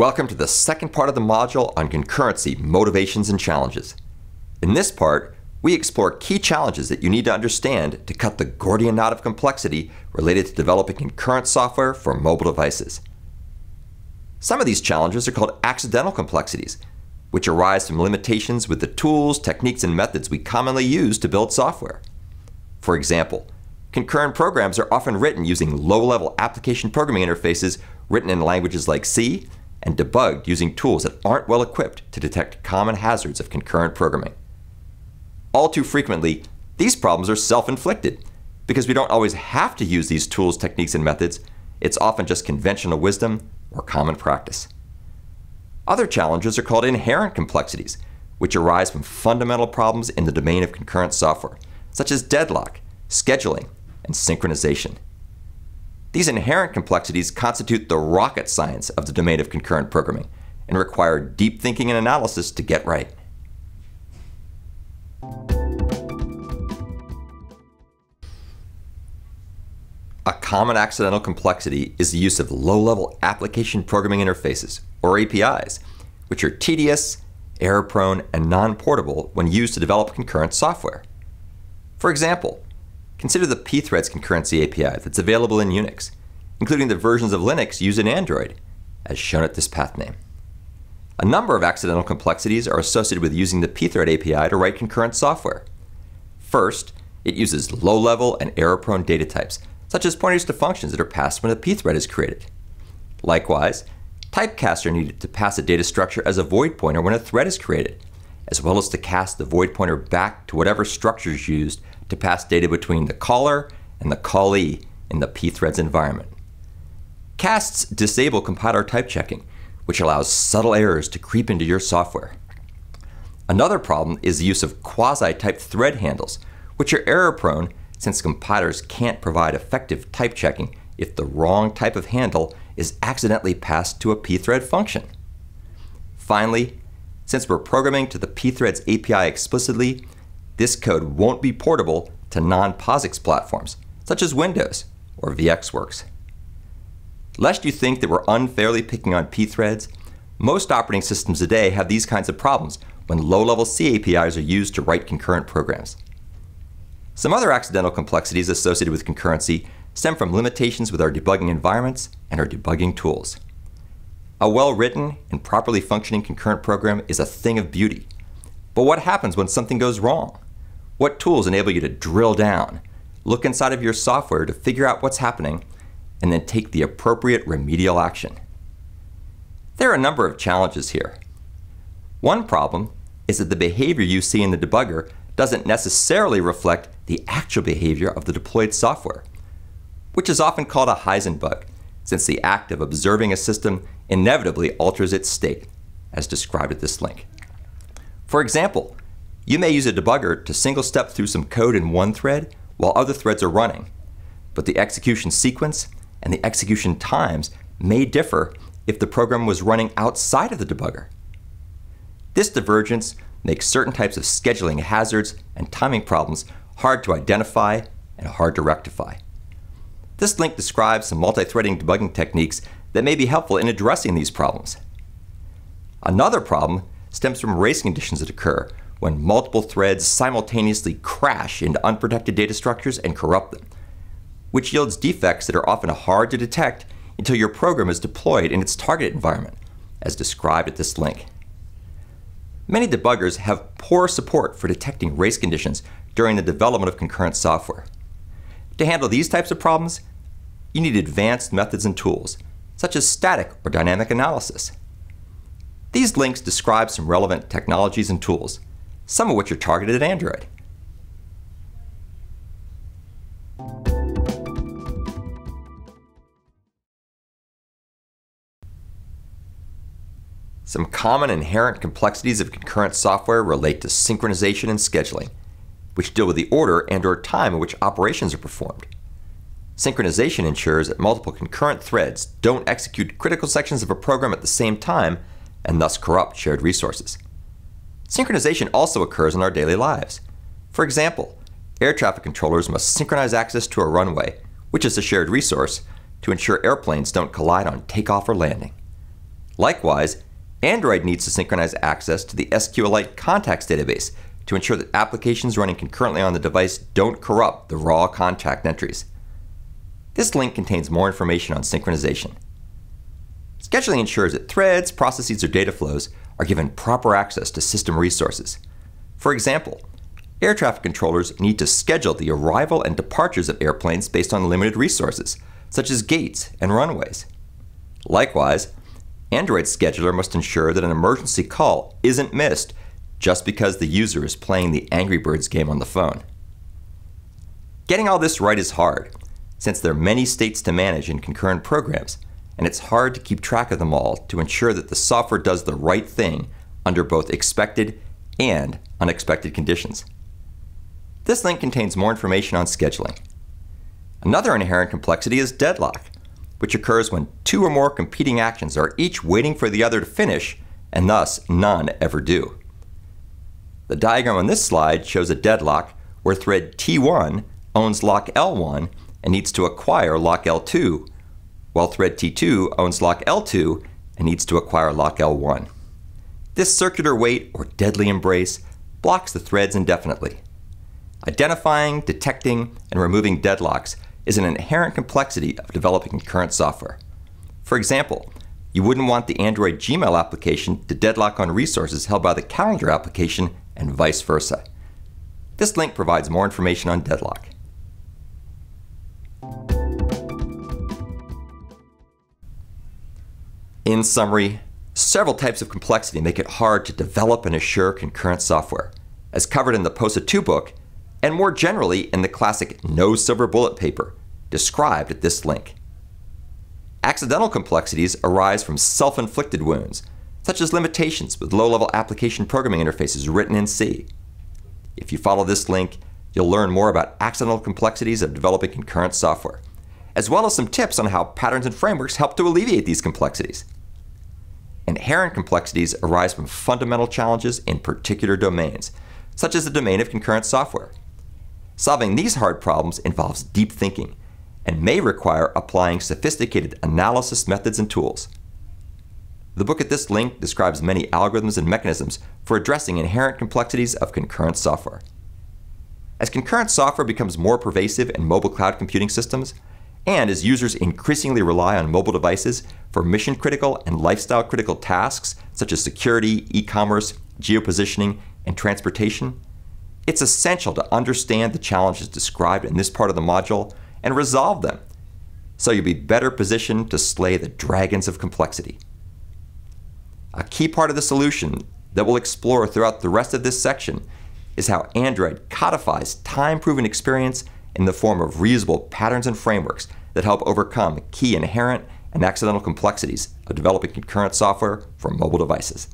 Welcome to the second part of the module on concurrency, motivations, and challenges. In this part, we explore key challenges that you need to understand to cut the Gordian knot of complexity related to developing concurrent software for mobile devices. Some of these challenges are called accidental complexities, which arise from limitations with the tools, techniques, and methods we commonly use to build software. For example, concurrent programs are often written using low-level application programming interfaces written in languages like C and debugged using tools that aren't well equipped to detect common hazards of concurrent programming. All too frequently, these problems are self-inflicted because we don't always have to use these tools, techniques, and methods. It's often just conventional wisdom or common practice. Other challenges are called inherent complexities, which arise from fundamental problems in the domain of concurrent software, such as deadlock, scheduling, and synchronization. These inherent complexities constitute the rocket science of the domain of concurrent programming and require deep thinking and analysis to get right. A common accidental complexity is the use of low-level application programming interfaces, or APIs, which are tedious, error-prone, and non-portable when used to develop concurrent software. For example, consider the pthreads concurrency API that's available in Unix, including the versions of Linux used in Android, as shown at this path name. A number of accidental complexities are associated with using the pthread API to write concurrent software. First, it uses low-level and error-prone data types, such as pointers to functions that are passed when a pthread is created. Likewise, typecasts are needed to pass a data structure as a void pointer when a thread is created, as well as to cast the void pointer back to whatever structure is used to pass data between the caller and the callee in the pthreads environment. Casts disable compiler type checking, which allows subtle errors to creep into your software. Another problem is the use of quasi-type thread handles, which are error-prone since compilers can't provide effective type checking if the wrong type of handle is accidentally passed to a pthread function. Finally, since we're programming to the pthreads API explicitly, this code won't be portable to non-POSIX platforms, such as Windows or VxWorks. Lest you think that we're unfairly picking on pthreads, most operating systems today have these kinds of problems when low-level C APIs are used to write concurrent programs. Some other accidental complexities associated with concurrency stem from limitations with our debugging environments and our debugging tools. A well-written and properly functioning concurrent program is a thing of beauty. But what happens when something goes wrong? What tools enable you to drill down, look inside of your software to figure out what's happening, and then take the appropriate remedial action? There are a number of challenges here. One problem is that the behavior you see in the debugger doesn't necessarily reflect the actual behavior of the deployed software, which is often called a Heisenbug, since the act of observing a system inevitably alters its state, as described at this link. For example, you may use a debugger to single-step through some code in one thread while other threads are running, but the execution sequence and the execution times may differ if the program was running outside of the debugger. This divergence makes certain types of scheduling hazards and timing problems hard to identify and hard to rectify. This link describes some multi-threading debugging techniques that may be helpful in addressing these problems. Another problem stems from race conditions that occur when multiple threads simultaneously crash into unprotected data structures and corrupt them, which yields defects that are often hard to detect until your program is deployed in its target environment, as described at this link. Many debuggers have poor support for detecting race conditions during the development of concurrent software. To handle these types of problems, you need advanced methods and tools, such as static or dynamic analysis. These links describe some relevant technologies and tools, some of which are targeted at Android. Some common inherent complexities of concurrent software relate to synchronization and scheduling, which deal with the order and/or time in which operations are performed. Synchronization ensures that multiple concurrent threads don't execute critical sections of a program at the same time and thus corrupt shared resources. Synchronization also occurs in our daily lives. For example, air traffic controllers must synchronize access to a runway, which is a shared resource, to ensure airplanes don't collide on takeoff or landing. Likewise, Android needs to synchronize access to the SQLite contacts database to ensure that applications running concurrently on the device don't corrupt the raw contact entries. This link contains more information on synchronization. Scheduling ensures that threads, processes, or data flows are given proper access to system resources. For example, air traffic controllers need to schedule the arrival and departures of airplanes based on limited resources, such as gates and runways. Likewise, Android's scheduler must ensure that an emergency call isn't missed just because the user is playing the Angry Birds game on the phone. Getting all this right is hard, since there are many states to manage in concurrent programs, and it's hard to keep track of them all to ensure that the software does the right thing under both expected and unexpected conditions. This link contains more information on scheduling. Another inherent complexity is deadlock, which occurs when two or more competing actions are each waiting for the other to finish, and thus none ever do. The diagram on this slide shows a deadlock where thread T1 owns lock L1 and needs to acquire lock L2, while thread T2 owns lock L2 and needs to acquire lock L1. This circular wait, or deadly embrace, blocks the threads indefinitely. Identifying, detecting, and removing deadlocks is an inherent complexity of developing concurrent software. For example, you wouldn't want the Android Gmail application to deadlock on resources held by the calendar application and vice versa. This link provides more information on deadlock. In summary, several types of complexity make it hard to develop and assure concurrent software, as covered in the POSA 2 book, and more generally in the classic No Silver Bullet paper, described at this link. Accidental complexities arise from self-inflicted wounds, such as limitations with low-level application programming interfaces written in C. If you follow this link, you'll learn more about accidental complexities of developing concurrent software, as well as some tips on how patterns and frameworks help to alleviate these complexities. Inherent complexities arise from fundamental challenges in particular domains, such as the domain of concurrent software. Solving these hard problems involves deep thinking and may require applying sophisticated analysis methods and tools. The book at this link describes many algorithms and mechanisms for addressing inherent complexities of concurrent software. As concurrent software becomes more pervasive in mobile cloud computing systems, and as users increasingly rely on mobile devices for mission-critical and lifestyle-critical tasks such as security, e-commerce, geopositioning, and transportation, it's essential to understand the challenges described in this part of the module and resolve them, so you'll be better positioned to slay the dragons of complexity. A key part of the solution that we'll explore throughout the rest of this section is how Android codifies time-proven experience in the form of reusable patterns and frameworks that help overcome key inherent and accidental complexities of developing concurrent software for mobile devices.